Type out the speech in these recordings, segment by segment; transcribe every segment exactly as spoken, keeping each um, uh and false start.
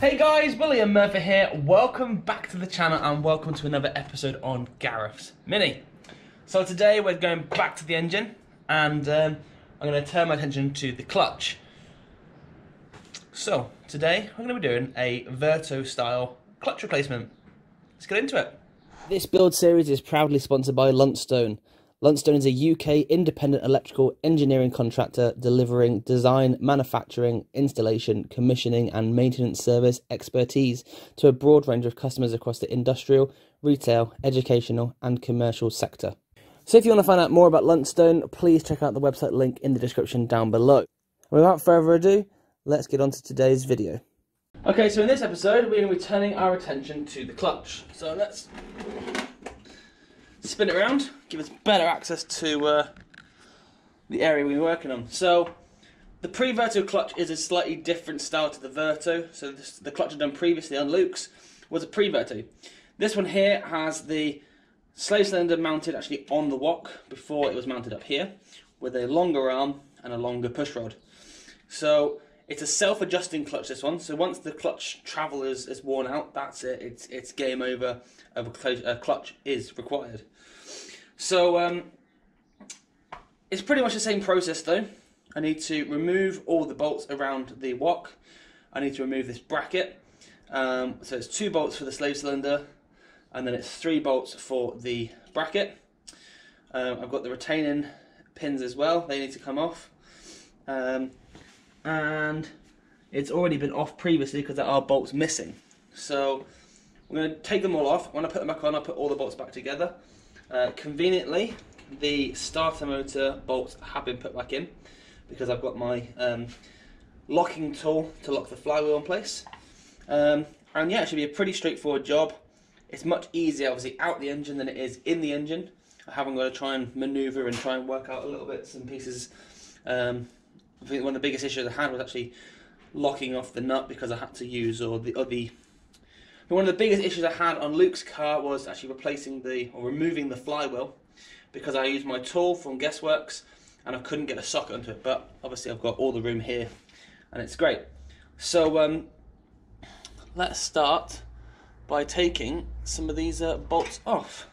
Hey guys, William Murfitt here. Welcome back to the channel and welcome to another episode on Gareth's Mini. So today we're going back to the engine and um, I'm going to turn my attention to the clutch. So today I'm going to be doing a Verto style clutch replacement. Let's get into it. This build series is proudly sponsored by Lundstone. Lundstone is a U K independent electrical engineering contractor delivering design, manufacturing, installation, commissioning and maintenance service expertise to a broad range of customers across the industrial, retail, educational and commercial sector. So if you want to find out more about Lundstone, please check out the website link in the description down below. Without further ado, let's get on to today's video. Okay, so in this episode we're going to be turning our attention to the clutch. So let's spin it around, give us better access to uh, the area we're working on. So the pre-Verto clutch is a slightly different style to the Verto. So this, the clutch I've done previously on Luke's was a pre-Verto. This one here has the slave cylinder mounted actually on the wok. Before it was mounted up here with a longer arm and a longer push rod. So it's a self-adjusting clutch, this one. So once the clutch travel is, is worn out, that's it. It's, it's game over. A, a clutch is required. So um, it's pretty much the same process, though. I need to remove all the bolts around the wok. I need to remove this bracket. Um, so it's two bolts for the slave cylinder, and then it's three bolts for the bracket. Um, I've got the retaining pins as well. They need to come off. Um, and it's already been off previously because there are bolts missing, so I'm going to take them all off. When I put them back on, I put all the bolts back together. Uh, conveniently, the starter motor bolts have been put back in because I've got my um, locking tool to lock the flywheel in place, um, and yeah, it should be a pretty straightforward job. It's much easier obviously out the engine than it is in the engine. I haven't got to try and maneuver and try and work out a little bits and pieces. um, I think one of the biggest issues I had was actually locking off the nut because I had to use or the, or the one of the biggest issues I had on Luke's car was actually replacing the or removing the flywheel because I used my tool from Guessworks and I couldn't get a socket onto it, but obviously I've got all the room here and it's great. So um, let's start by taking some of these uh, bolts off.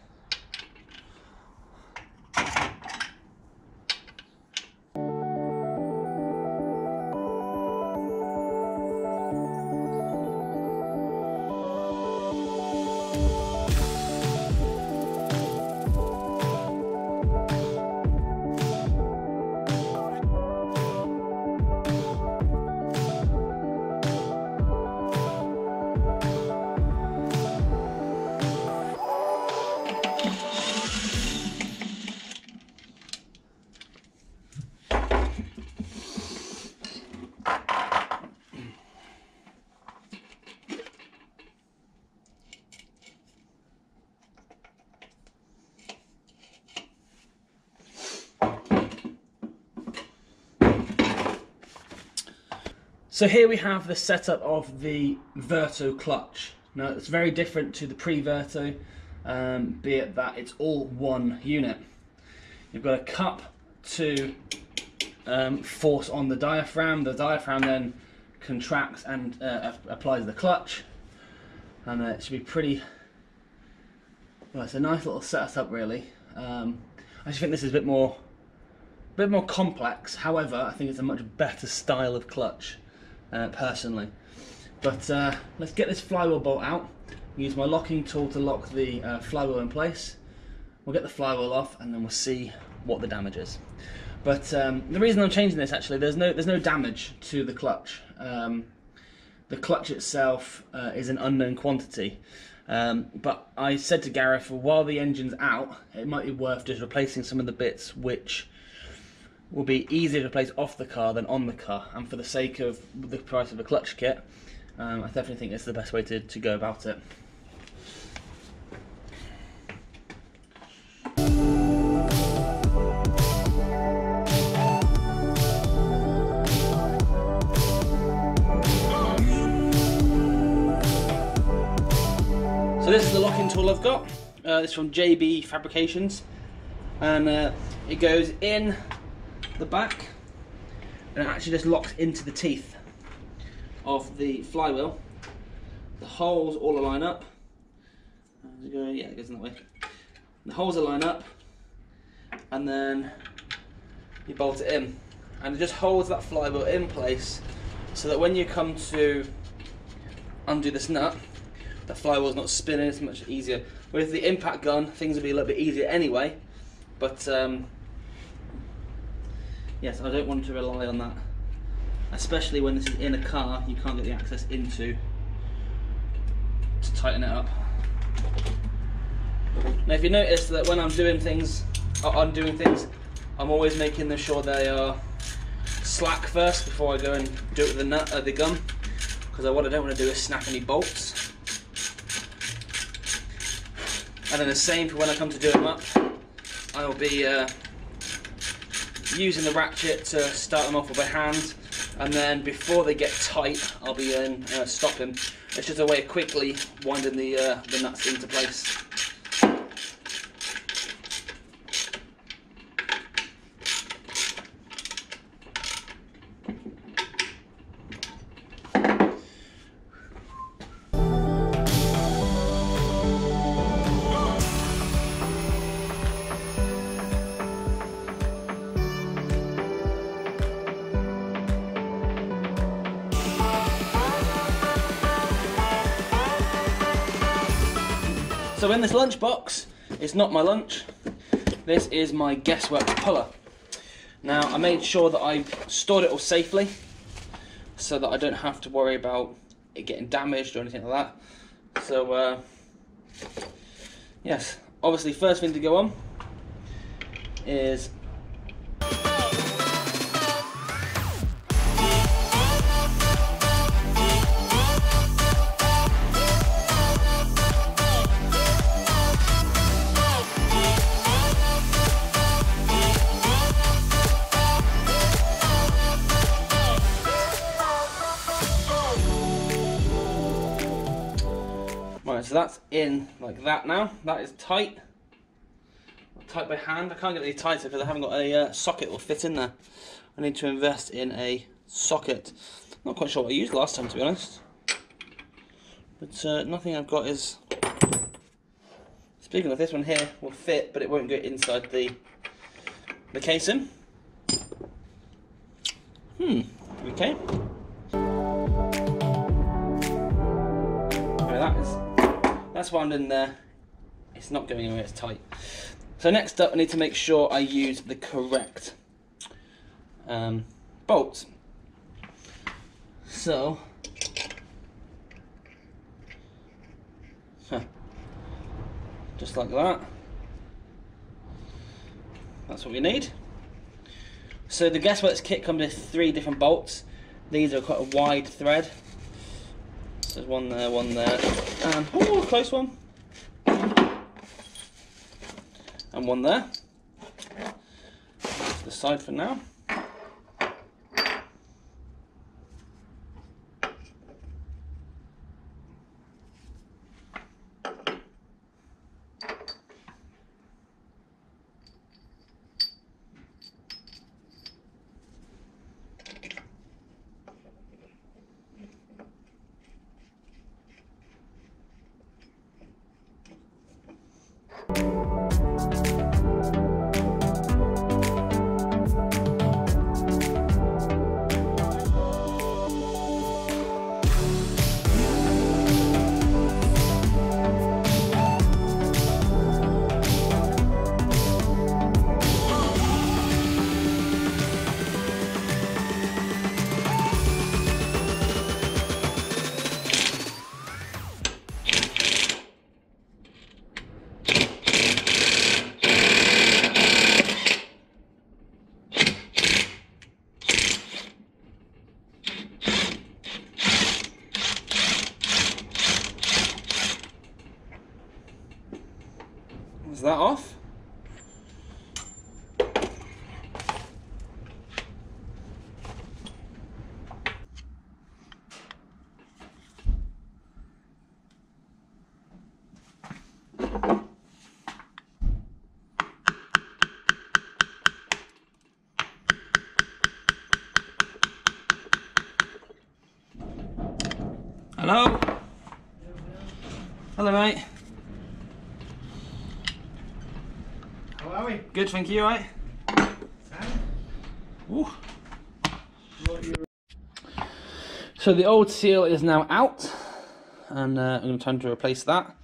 So here we have the setup of the Verto clutch. Now it's very different to the pre-Verto, um, be it that it's all one unit. You've got a cup to um, force on the diaphragm. The diaphragm then contracts and uh, applies the clutch, and uh, it should be pretty. Well, it's a nice little setup, really. Um, I just think this is a bit more, a bit more complex. However, I think it's a much better style of clutch. Uh, personally, but uh, let's get this flywheel bolt out. Use my locking tool to lock the uh, flywheel in place. We'll get the flywheel off, and then we'll see what the damage is. But um, the reason I'm changing this, actually, there's no there's no damage to the clutch. Um, the clutch itself uh, is an unknown quantity. Um, but I said to Gareth, while the engine's out, it might be worth just replacing some of the bits which will be easier to place off the car than on the car, and for the sake of the price of a clutch kit, um, I definitely think it's the best way to, to go about it. So this is the locking tool I've got. Uh, this is from J B Fabrications, and uh, it goes in the back and it actually just locks into the teeth of the flywheel, the holes all align up. Yeah, it goes in that way. The holes align up, and then you bolt it in, and it just holds that flywheel in place, so that when you come to undo this nut, the flywheel's not spinning. It's much easier. With the impact gun, things will be a little bit easier anyway. But um, yes, I don't want to rely on that, especially when this is in a car. You can't get the access into to tighten it up. Now, if you notice that when I'm doing things, or undoing things, I'm always making sure they are slack first before I go and do it with the nut or the gum, because what I don't want to do is snap any bolts. And then the same for when I come to do them up, I'll be uh, using the ratchet to start them off with my hand, and then before they get tight, I'll be um, uh, stopping. It's just a way of quickly winding the, uh, the nuts into place. So in this lunch box, it's not my lunch, this is my Guessworks puller. Now, I made sure that I stored it all safely, so that I don't have to worry about it getting damaged or anything like that. So, uh, yes, obviously first thing to go on is so that's in like that now. That is tight. Tight by hand. I can't get any tighter because I haven't got a uh, socket that will fit in there. I need to invest in a socket. Not quite sure what I used last time, to be honest. But uh, nothing I've got is. Speaking of, this one here will fit, but it won't go inside the the casing. Hmm. Okay. Okay, that is. That's wound in there, it's not going anywhere, it's tight. So next up I need to make sure I use the correct um, bolts. So, huh, just like that, that's what we need. So the Guessworks kit comes with three different bolts. These are quite a wide thread. There's one there, one there, and oh, a close one, and one there. To the side for now. That off. Hello? Hello, mate. How are we? Good, thank you, right? Ooh. So the old seal is now out, and uh, I'm going to try to replace that.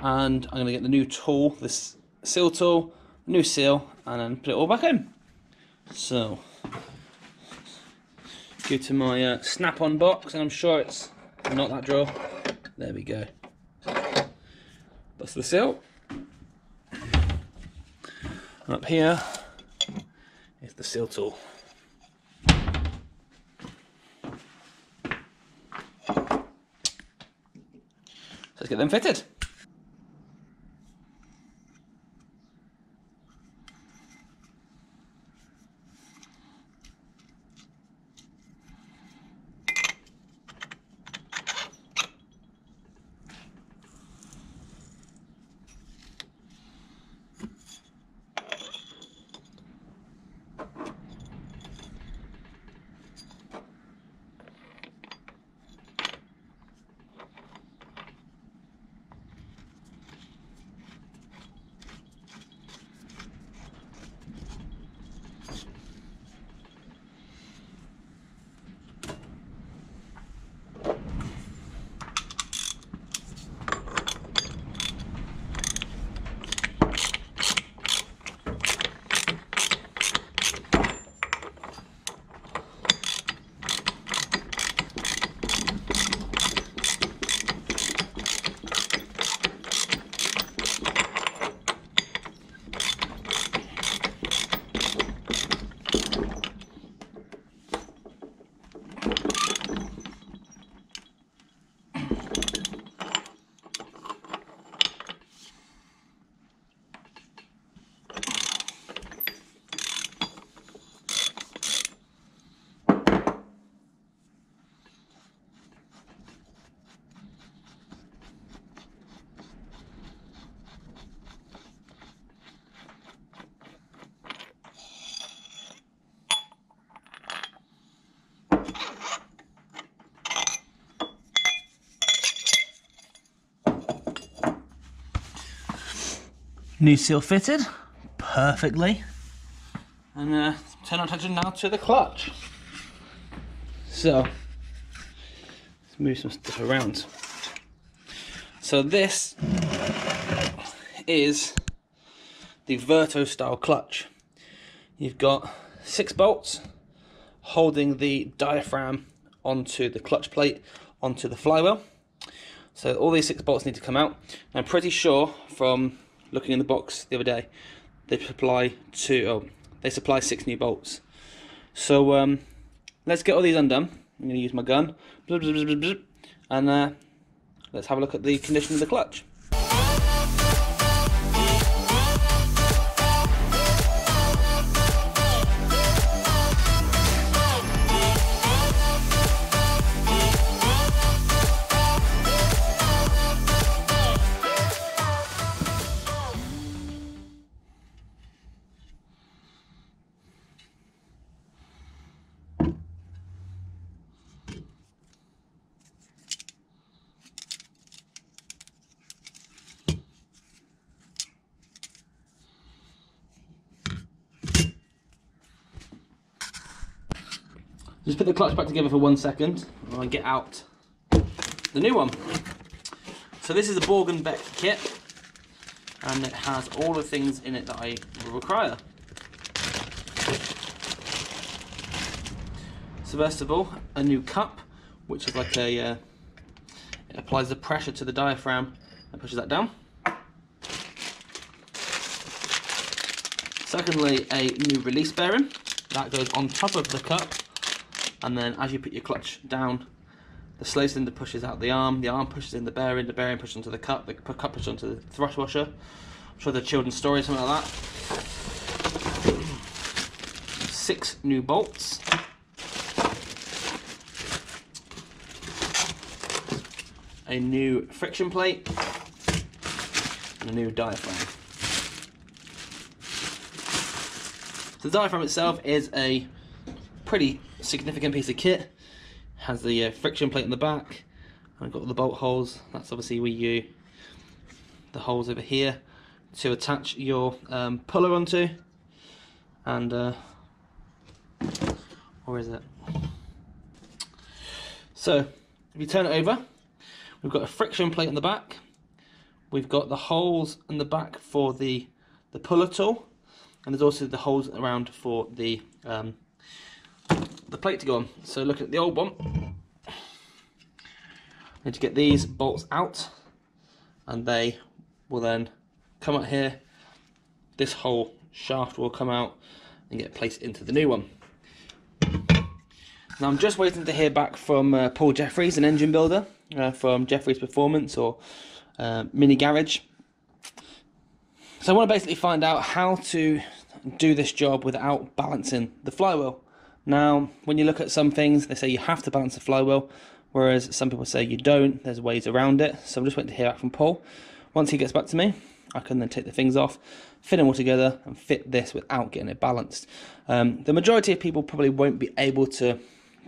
And I'm going to get the new tool, this seal tool, new seal, and then put it all back in. So, go to my uh, snap-on box, and I'm sure it's not that drill. There we go. That's the seal. And up here is the seal tool. So let's get them fitted. New seal fitted perfectly, and uh, turn our attention now to the clutch. So let's move some stuff around. So this is the Verto style clutch. You've got six bolts holding the diaphragm onto the clutch plate onto the flywheel. So all these six bolts need to come out. And I'm pretty sure from looking in the box the other day, they supply two. Oh, they supply six new bolts. So um, let's get all these undone. I'm going to use my gun, and uh, let's have a look at the condition of the clutch. Just put the clutch back together for one second and I'll get out the new one. So this is the Borg and Beck kit, and it has all the things in it that I require. So first of all, a new cup, which is like a, uh, it applies the pressure to the diaphragm and pushes that down. Secondly, a new release bearing that goes on top of the cup. And then as you put your clutch down, the slow cylinder pushes out the arm, the arm pushes in the bearing, the bearing pushes onto the cup, the cup pushes onto the thrust washer. I'm sure the children's story, something like that. Six new bolts. A new friction plate. And a new diaphragm. So the diaphragm itself is a pretty significant piece of kit. Has the uh, friction plate on the back, and got all the bolt holes. That's obviously where you the holes over here to attach your um, puller onto, and uh, or is it? So if you turn it over, we've got a friction plate on the back. We've got the holes in the back for the the puller tool, and there's also the holes around for the um, the plate to go on. So looking at the old one, I need to get these bolts out, and they will then come out here. This whole shaft will come out and get placed into the new one. Now I'm just waiting to hear back from uh, Paul Jeffries, an engine builder uh, from Jeffries Performance or uh, Mini Garage. So I want to basically find out how to do this job without balancing the flywheel. Now, when you look at some things, they say you have to balance the flywheel, whereas some people say you don't. There's ways around it. So I'm just waiting to hear back from Paul. Once he gets back to me, I can then take the things off, fit them all together, and fit this without getting it balanced. Um, the majority of people probably won't be able to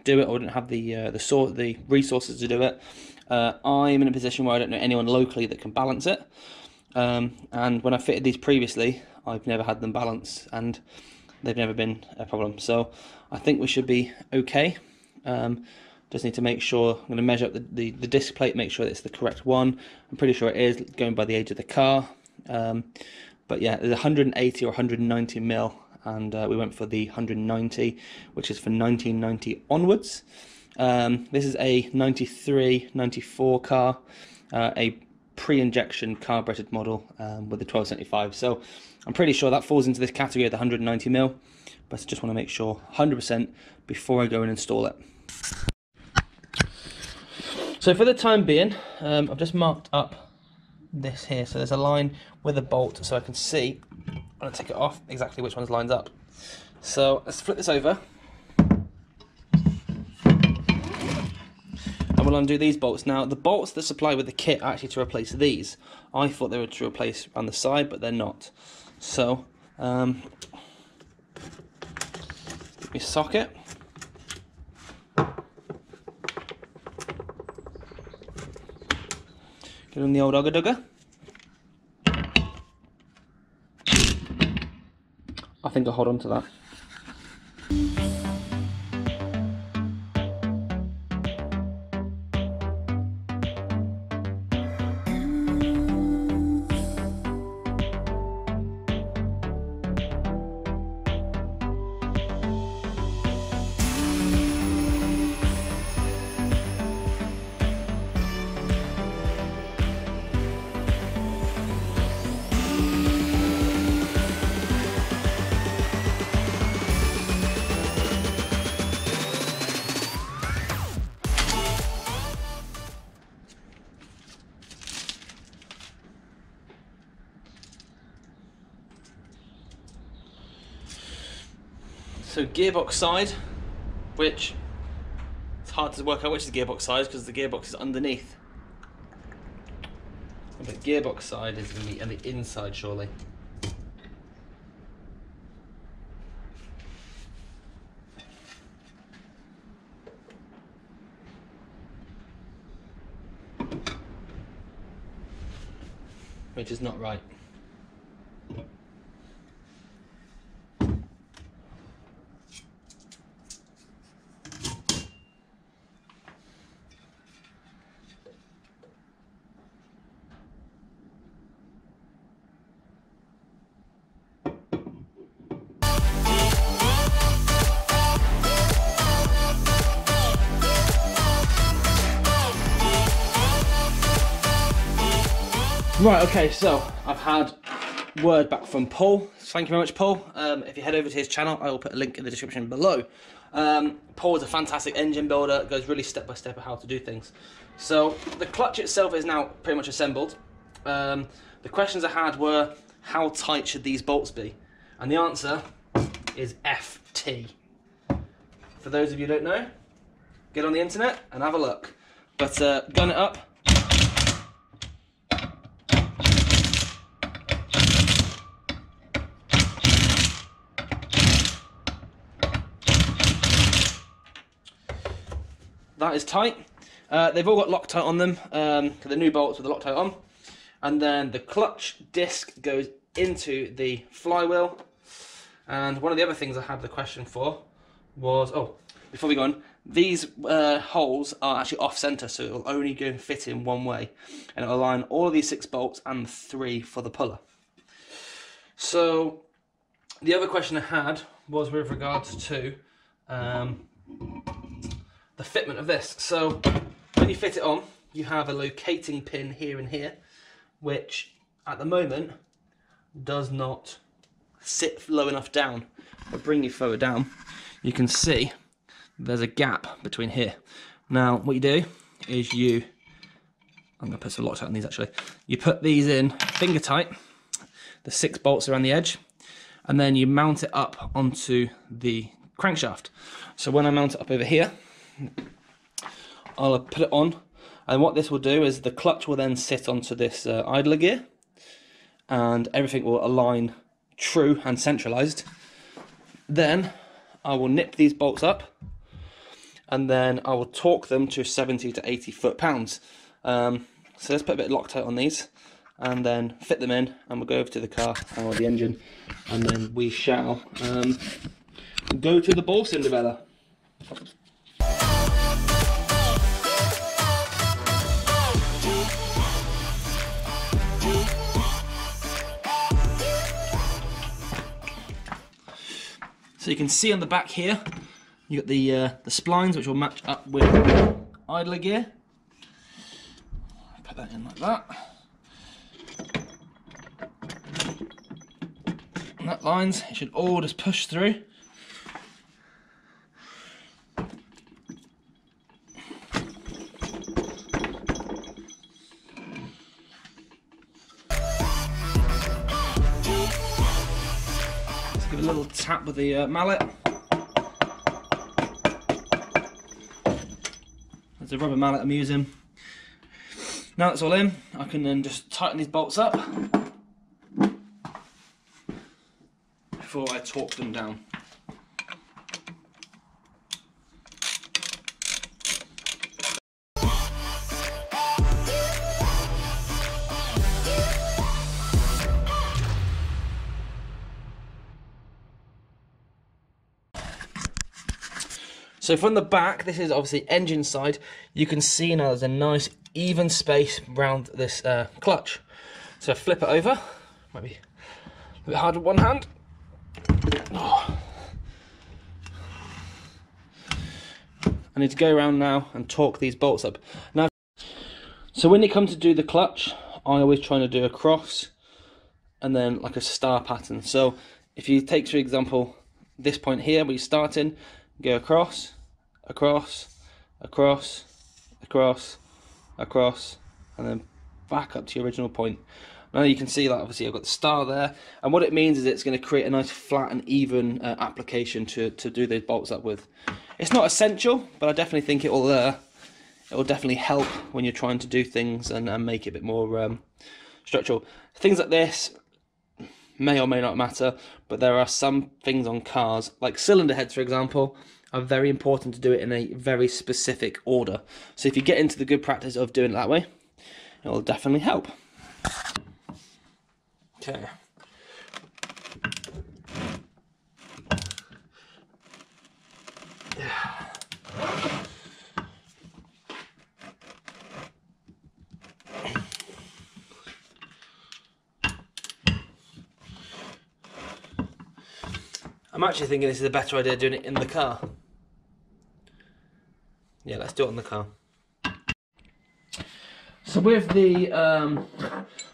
do it, or don't have the uh, the sort the resources to do it. Uh, I'm in a position where I don't know anyone locally that can balance it. Um, and when I fitted these previously, I've never had them balanced, and they've never been a problem. So I think we should be okay. Um, just need to make sure, I'm going to measure up the, the, the disc plate, make sure that it's the correct one. I'm pretty sure it is, going by the age of the car. Um, but yeah, there's one hundred eighty or one hundred ninety mil, and uh, we went for the one hundred ninety, which is for nineteen ninety onwards. Um, this is a ninety-three, ninety-four car, uh, a pre-injection carbureted model um, with the twelve seventy-five. So I'm pretty sure that falls into this category of the one hundred ninety mil, but I just want to make sure one hundred percent before I go and install it. So for the time being, um, I've just marked up this here. So there's a line with a bolt, so I can see, when I take it off, exactly which one's lined up. So let's flip this over, and we'll undo these bolts. Now the bolts that supply with the kit are actually to replace these. I thought they were to replace on the side, but they're not. So um, get my socket, get on the old ugga dugger. I think I'll hold on to that. So gearbox side, which it's hard to work out which is the gearbox side because the gearbox is underneath. But the gearbox side is going to be on the inside, surely. Which is not right. Right, okay, so I've had word back from Paul. Thank you very much, Paul. Um, if you head over to his channel, I will put a link in the description below. Um, Paul is a fantastic engine builder, goes really step by step at how to do things. So the clutch itself is now pretty much assembled. Um, the questions I had were, how tight should these bolts be? And the answer is F T. For those of you who don't know, get on the internet and have a look. But uh, gun it up. That is tight. Uh, they've all got Loctite on them, um, the new bolts with the Loctite on. and then the clutch disc goes into the flywheel. And one of the other things I had the question for was, oh, before we go on, these uh, holes are actually off centre, so it'll only go and fit in one way, and it'll align all of these six bolts and three for the puller. So the other question I had was with regards to um, the fitment of this. So when you fit it on, you have a locating pin here and here, which at the moment does not sit low enough down. I'll bring you further down. You can see there's a gap between here. Now what you do is you, I'm going to put some Loctite on these actually, you put these in finger tight, the six bolts around the edge, and then you mount it up onto the crankshaft. So when I mount it up over here, I'll put it on, and what this will do is the clutch will then sit onto this uh, idler gear, and everything will align true and centralised. Then I will nip these bolts up, and then I will torque them to seventy to eighty foot-pounds. Um, so let's put a bit of Loctite on these, and then fit them in, and we'll go over to the car or the engine, and then we shall um, go to the ball Cinderella. So you can see on the back here, you got the uh, the splines which will match up with idler gear. Put that in like that. And that lines, it should all just push through. Let's give it a little tap with the uh, mallet. There's a rubber mallet I'm using. Now that's all in, I can then just tighten these bolts up before I torque them down. So from the back, this is obviously engine side, you can see now there's a nice even space around this uh, clutch. So flip it over, might be a bit hard with one hand. Oh. I need to go around now and torque these bolts up. Now, so when you come to do the clutch, I always try to do a cross and then like a star pattern. So if you take, for example, this point here where you start in, go across, across, across, across, across, and then back up to your original point. Now you can see that obviously I've got the star there, and what it means is it's going to create a nice flat and even uh, application to, to do those bolts up with. It's not essential, but I definitely think it will uh, it will definitely help when you're trying to do things and, and make it a bit more um, structural. Things like this may or may not matter, but there are some things on cars, like cylinder heads for example, are very important to do it in a very specific order. So if you get into the good practice of doing it that way, it'll definitely help. Okay. Yeah. I'm actually thinking this is a better idea doing it in the car. Yeah, let's do it on the car. So with the um,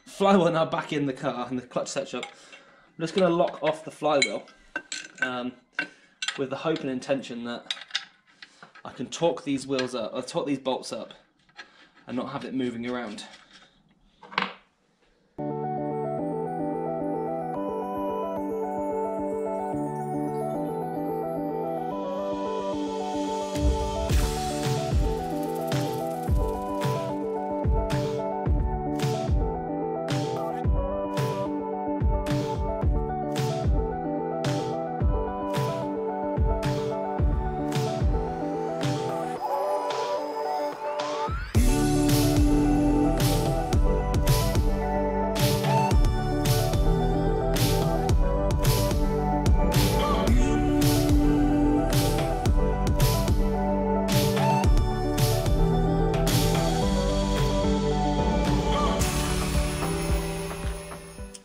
flywheel now back in the car and the clutch setup, I'm just going to lock off the flywheel um, with the hope and intention that I can torque these wheels up, or torque these bolts up, and not have it moving around.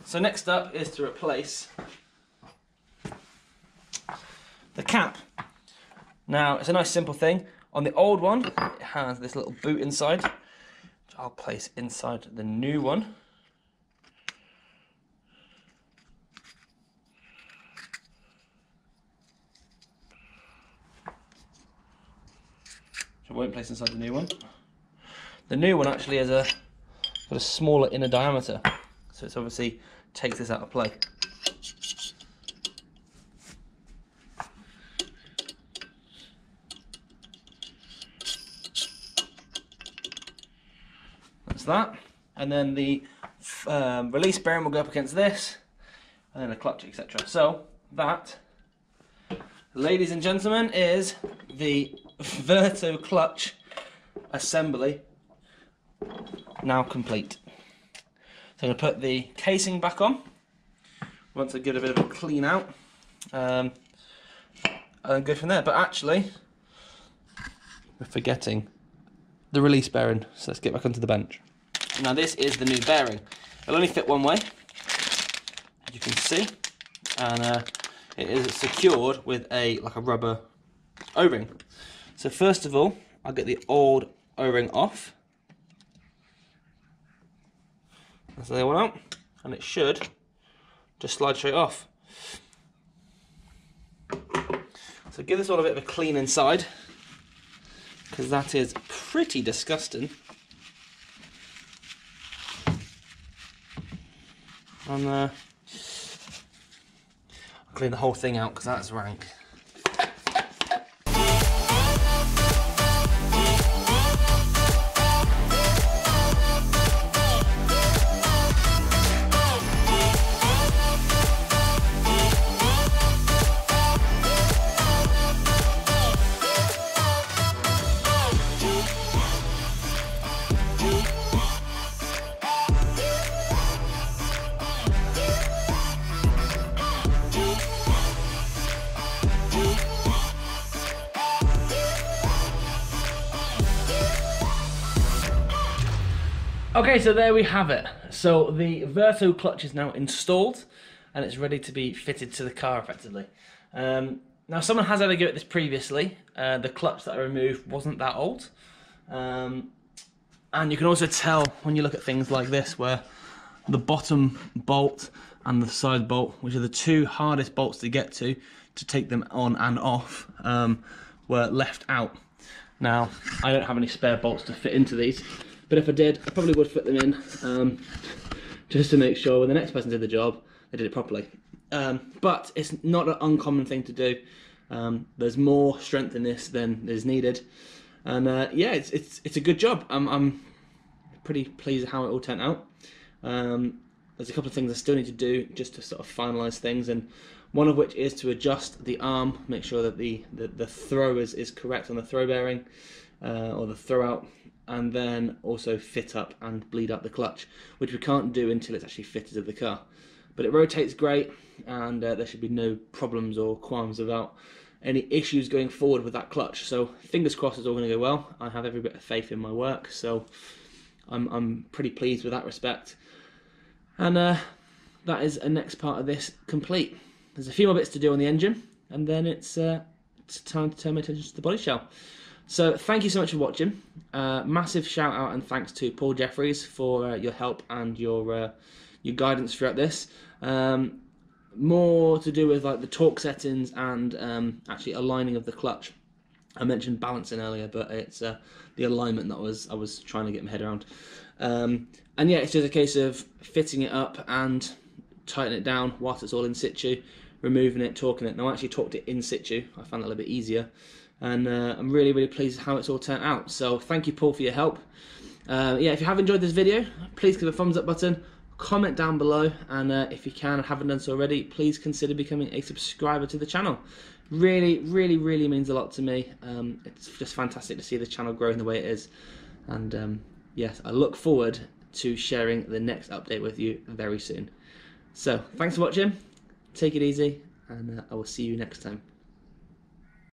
So next up is to replace the cap. Now it's a nice simple thing. On the old one it has this little boot inside, which I'll place inside the new one. Which I won't place inside the new one. The new one actually has a got a smaller inner diameter, so it's obviously takes this out of play. That's that, and then the um, release bearing will go up against this, and then a clutch, et cetera. So that, ladies and gentlemen, is the Verto clutch assembly now complete. So I'm going to put the casing back on once I give it a bit of a clean out, um, and go from there. But actually, we're forgetting the release bearing, so let's get back onto the bench. Now this is the new bearing. It'll only fit one way, as you can see, and uh, it is secured with a like a rubber O-ring. So first of all, I'll get the old O-ring off. Let's lay one out, and it should just slide straight off. So give this all a bit of a clean inside, because that is pretty disgusting. And uh, I'll clean the whole thing out because that's rank. Okay, so there we have it. So the Verto clutch is now installed and it's ready to be fitted to the car effectively. Um, now someone has had a go at this previously. Uh, the clutch that I removed wasn't that old. Um, and you can also tell when you look at things like this where the bottom bolt and the side bolt, which are the two hardest bolts to get to, to take them on and off, um, were left out. Now, I don't have any spare bolts to fit into these. But if I did, I probably would fit them in, um, just to make sure when the next person did the job, they did it properly. Um, but it's not an uncommon thing to do. Um, there's more strength in this than is needed. And uh, yeah, it's, it's, it's a good job. I'm, I'm pretty pleased with how it all turned out. Um, there's a couple of things I still need to do just to sort of finalise things, and one of which is to adjust the arm, make sure that the, the, the throw is, is correct on the throw bearing, uh, or the throw out. And then also fit up and bleed up the clutch, which we can't do until it's actually fitted to the car. But it rotates great, and uh, there should be no problems or qualms about any issues going forward with that clutch. So fingers crossed it's all going to go well. I have every bit of faith in my work, so I'm, I'm pretty pleased with that respect. And uh, that is the next part of this complete. There's a few more bits to do on the engine, and then it's, uh, it's time to turn my attention to the body shell. So thank you so much for watching. Uh, massive shout out and thanks to Paul Jeffries for uh, your help and your uh, your guidance throughout this. Um, more to do with like the torque settings and um, actually aligning of the clutch. I mentioned balancing earlier, but it's uh, the alignment that was I was trying to get my head around. Um, and yeah, it's just a case of fitting it up and tightening it down whilst it's all in situ, removing it, torquing it. Now I actually torqued it in situ. I found that a little bit easier. And uh, I'm really, really pleased with how it's all turned out. So thank you, Paul, for your help. Uh, yeah, if you have enjoyed this video, please give a thumbs up button, comment down below, and uh, if you can and haven't done so already, please consider becoming a subscriber to the channel. Really, really, really means a lot to me. Um, it's just fantastic to see the channel growing the way it is. And um, yes, I look forward to sharing the next update with you very soon. So thanks for watching, take it easy, and uh, I will see you next time.